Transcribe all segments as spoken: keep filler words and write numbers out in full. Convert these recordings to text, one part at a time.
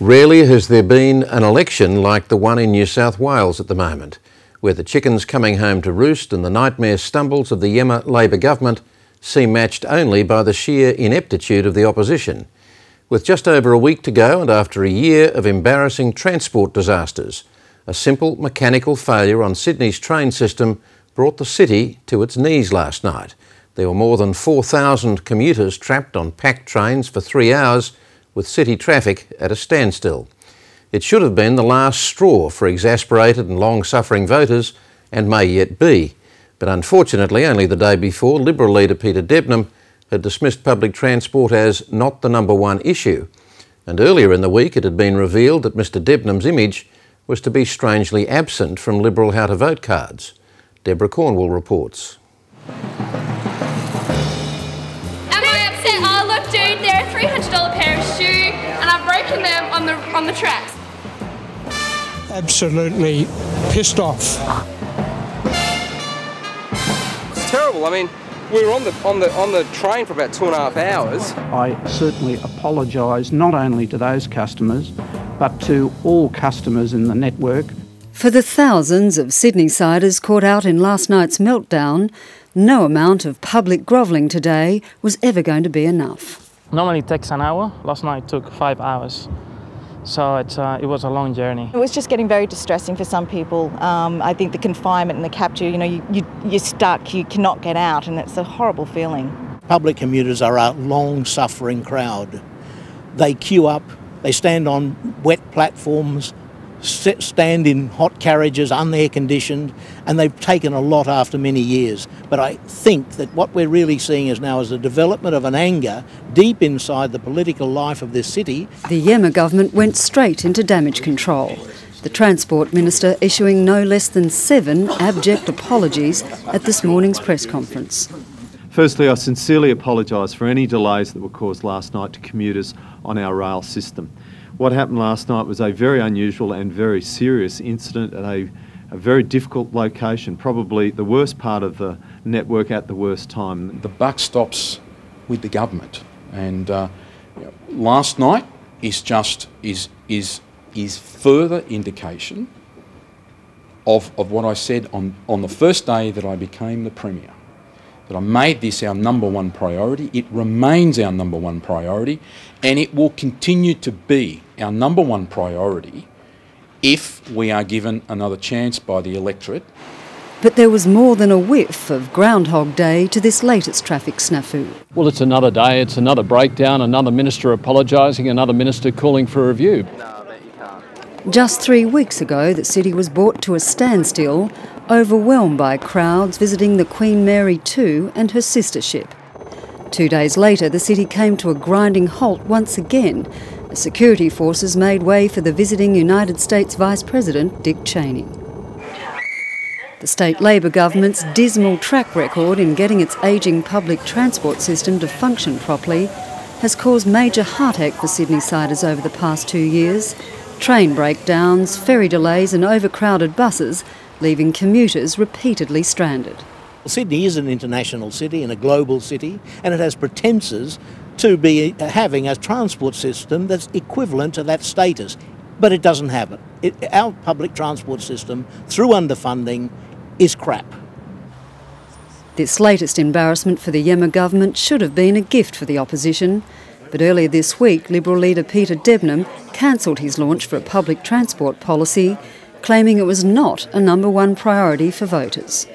Rarely has there been an election like the one in New South Wales at the moment, where the chickens coming home to roost and the nightmare stumbles of the Iemma Labor government seem matched only by the sheer ineptitude of the opposition. With just over a week to go and after a year of embarrassing transport disasters, a simple mechanical failure on Sydney's train system brought the city to its knees last night. There were more than four thousand commuters trapped on packed trains for three hours with city traffic at a standstill. It should have been the last straw for exasperated and long-suffering voters, and may yet be. But unfortunately, only the day before, Liberal leader Peter Debnam had dismissed public transport as not the number one issue. And earlier in the week, it had been revealed that Mr Debnam's image was to be strangely absent from Liberal How to Vote cards. Deborah Cornwall reports. Them on the on the tracks. Absolutely pissed off. It's terrible. I mean, we were on the on the on the train for about two and a half hours. I certainly apologise not only to those customers, but to all customers in the network. For the thousands of Sydney-siders caught out in last night's meltdown, no amount of public grovelling today was ever going to be enough. Normally it takes an hour. Last night it took five hours, so it's, uh, it was a long journey. It was just getting very distressing for some people. Um, I think the confinement and the capture, you know, you, you, you're stuck, you cannot get out, and it's a horrible feeling. Public commuters are a long-suffering crowd. They queue up, they stand on wet platforms, sit, stand in hot carriages, unair-conditioned, and they've taken a lot after many years. But I think that what we're really seeing is now is the development of an anger deep inside the political life of this city. The Iemma government went straight into damage control, the Transport Minister issuing no less than seven abject apologies at this morning's press conference. Firstly, I sincerely apologise for any delays that were caused last night to commuters on our rail system. What happened last night was a very unusual and very serious incident at a, a very difficult location, probably the worst part of the network at the worst time. The buck stops with the government, and uh, you know, last night is just is is is further indication of of what I said on on the first day that I became the Premier, that I made this our number one priority. It remains our number one priority, and it will continue to be our number one priority if we are given another chance by the electorate. But there was more than a whiff of Groundhog Day to this latest traffic snafu. Well, it's another day, it's another breakdown, another minister apologising, another minister calling for a review. No, but you can't. Just three weeks ago, the city was brought to a standstill, overwhelmed by crowds visiting the Queen Mary the second and her sister ship. Two days later, the city came to a grinding halt once again as security forces made way for the visiting United States Vice President Dick Cheney. The state Labor government's dismal track record in getting its ageing public transport system to function properly has caused major heartache for Sydney-siders over the past two years. Train breakdowns, ferry delays and overcrowded buses, leaving commuters repeatedly stranded. Sydney is an international city and a global city, and it has pretences to be having a transport system that's equivalent to that status, but it doesn't have it. it our public transport system, through underfunding, is crap. This latest embarrassment for the Iemma government should have been a gift for the opposition, but earlier this week, Liberal leader Peter Debnam cancelled his launch for a public transport policy, claiming it was not a number one priority for voters.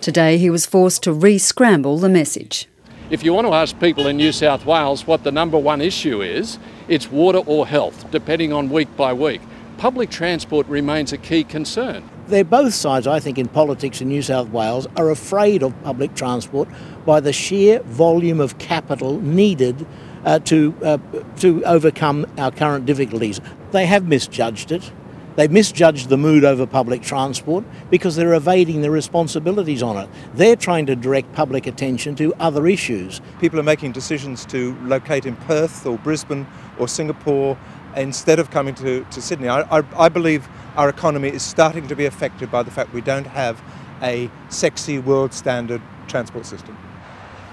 Today he was forced to re-scramble the message. If you want to ask people in New South Wales what the number one issue is, it's water or health, depending on week by week. Public transport remains a key concern. They're both sides, I think, in politics in New South Wales are afraid of public transport by the sheer volume of capital needed uh, to, uh, to overcome our current difficulties. They have misjudged it. They misjudged the mood over public transport because they're evading their responsibilities on it. They're trying to direct public attention to other issues. People are making decisions to locate in Perth or Brisbane or Singapore instead of coming to, to Sydney. I, I, I believe our economy is starting to be affected by the fact we don't have a sexy world standard transport system.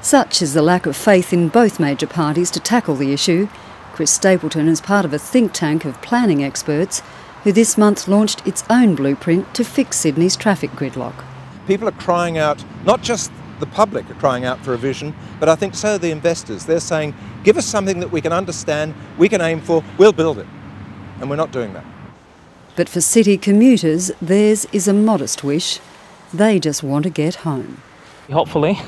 Such is the lack of faith in both major parties to tackle the issue Chris Stapleton is part of a think tank of planning experts who this month launched its own blueprint to fix Sydney's traffic gridlock. People are crying out, not just the public are crying out for a vision, but I think so are the investors. They're saying, give us something that we can understand, we can aim for, we'll build it. And we're not doing that. But for city commuters, theirs is a modest wish. They just want to get home. Hopefully,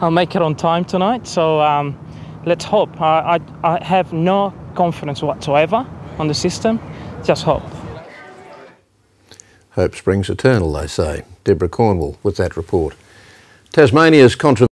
I'll make it on time tonight, so um, let's hope. I, I, I have no confidence whatsoever on the system, just hope. Hope springs eternal, they say. Deborah Cornwall with that report. Tasmania's controversial